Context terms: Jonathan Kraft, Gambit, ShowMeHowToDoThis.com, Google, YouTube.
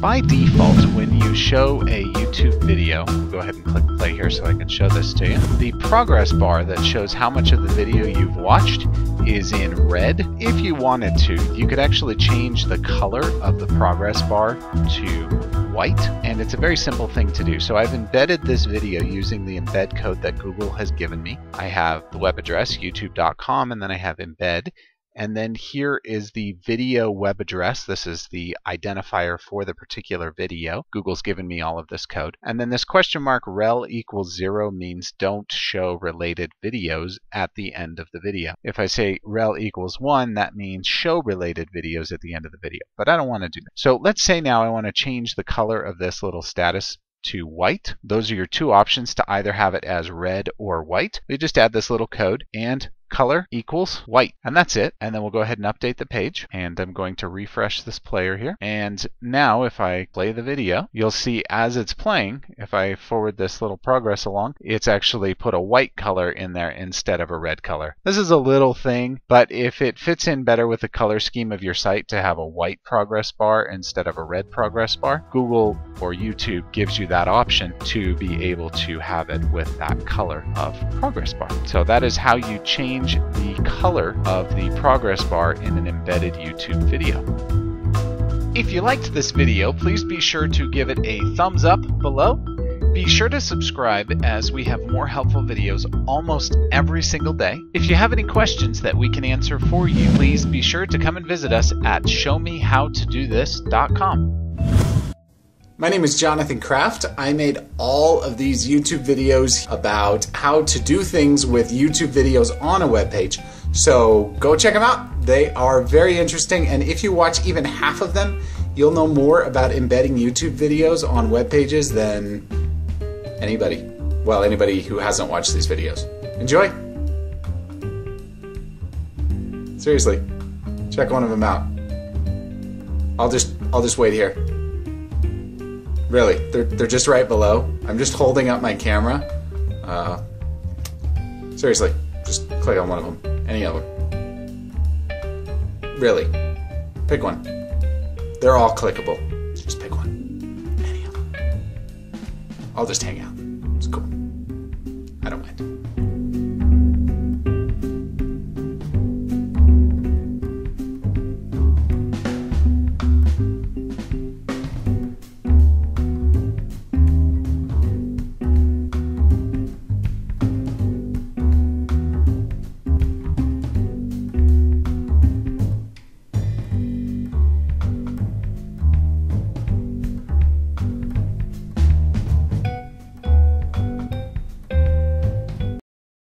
By default, when you show a YouTube video, we'll go ahead and click play here so I can show this to you. The progress bar that shows how much of the video you've watched is in red. If you wanted to, you could actually change the color of the progress bar to white, and it's a very simple thing to do. So I've embedded this video using the embed code that Google has given me. I have the web address, youtube.com, and then I have embed. And then here is the video web address. This is the identifier for the particular video. Google's given me all of this code. And then this question mark rel equals 0 means don't show related videos at the end of the video. If I say rel equals 1, that means show related videos at the end of the video. But I don't want to do that. So let's say now I want to change the color of this little status to white. Those are your two options to either have it as red or white. We just add this little code and color equals white, and that's it. And then we'll go ahead and update the page, and I'm going to refresh this player here. And now if I play the video, you'll see as it's playing, if I forward this little progress along, it's actually put a white color in there instead of a red color. This is a little thing, but if it fits in better with the color scheme of your site to have a white progress bar instead of a red progress bar, Google or YouTube gives you that option to be able to have it with that color of progress bar. So that is how you change the color of the progress bar in an embedded YouTube video. If you liked this video, please be sure to give it a thumbs up below. Be sure to subscribe, as we have more helpful videos almost every single day. If you have any questions that we can answer for you, please be sure to come and visit us at ShowMeHowToDoThis.com. My name is Jonathan Kraft. I made all of these YouTube videos about how to do things with YouTube videos on a web page. So go check them out. They are very interesting. And if you watch even half of them, you'll know more about embedding YouTube videos on web pages than anybody. Well, anybody who hasn't watched these videos. Enjoy. Seriously, check one of them out. I'll just wait here. Really, they're just right below. I'm just holding up my camera. Seriously, just click on one of them. Any of them. Really, pick one. They're all clickable. Just pick one. Any of them. I'll just hang out. It's cool. I don't mind.